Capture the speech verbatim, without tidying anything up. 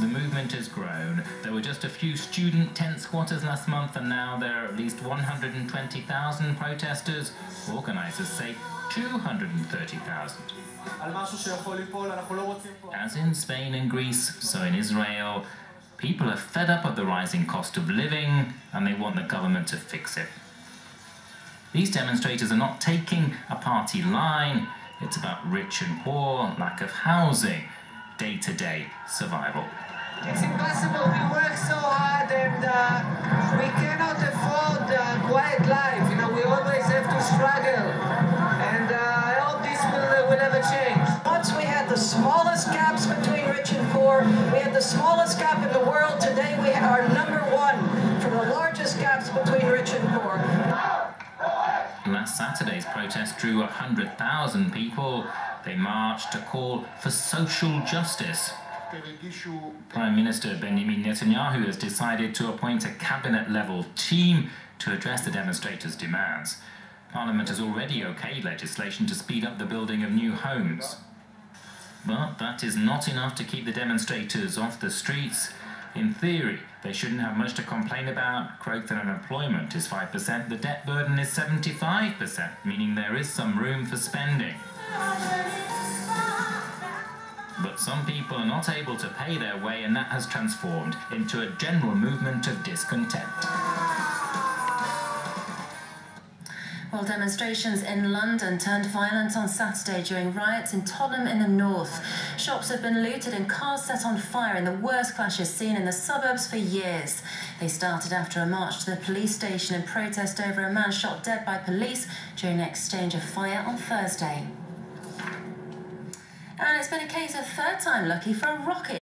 The movement has grown. There were just a few student tent squatters last month, and now there are at least one hundred twenty thousand protesters. Organisers say two hundred thirty thousand. As in Spain and Greece, so in Israel, people are fed up of the rising cost of living, and they want the government to fix it. These demonstrators are not taking a party line. It's about rich and poor, lack of housing, day-to-day survival. It's impossible. We work so hard, and uh, we cannot afford a quiet life. You know, we always have to struggle. And uh, I hope this will, uh, will never change. Once we had the smallest gaps between rich and poor. We had the smallest gap in the world. Today we are number one for the largest gaps between rich and poor. Last Saturday's protest drew one hundred thousand people. They marched to call for social justice. Prime Minister Benjamin Netanyahu has decided to appoint a cabinet-level team to address the demonstrators' demands. Parliament has already okayed legislation to speed up the building of new homes. But that is not enough to keep the demonstrators off the streets. In theory, they shouldn't have much to complain about. Growth in unemployment is five percent, the debt burden is seventy-five percent, meaning there is some room for spending. But some people are not able to pay their way, and that has transformed into a general movement of discontent. While demonstrations in London turned violent on Saturday during riots in Tottenham in the north. Shops have been looted and cars set on fire in the worst clashes seen in the suburbs for years. They started after a march to the police station in protest over a man shot dead by police during an exchange of fire on Thursday. And it's been a case of third time lucky for a rocket.